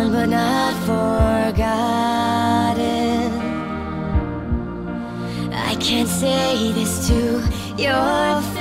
Gone but not forgotten. I can't say this to your face.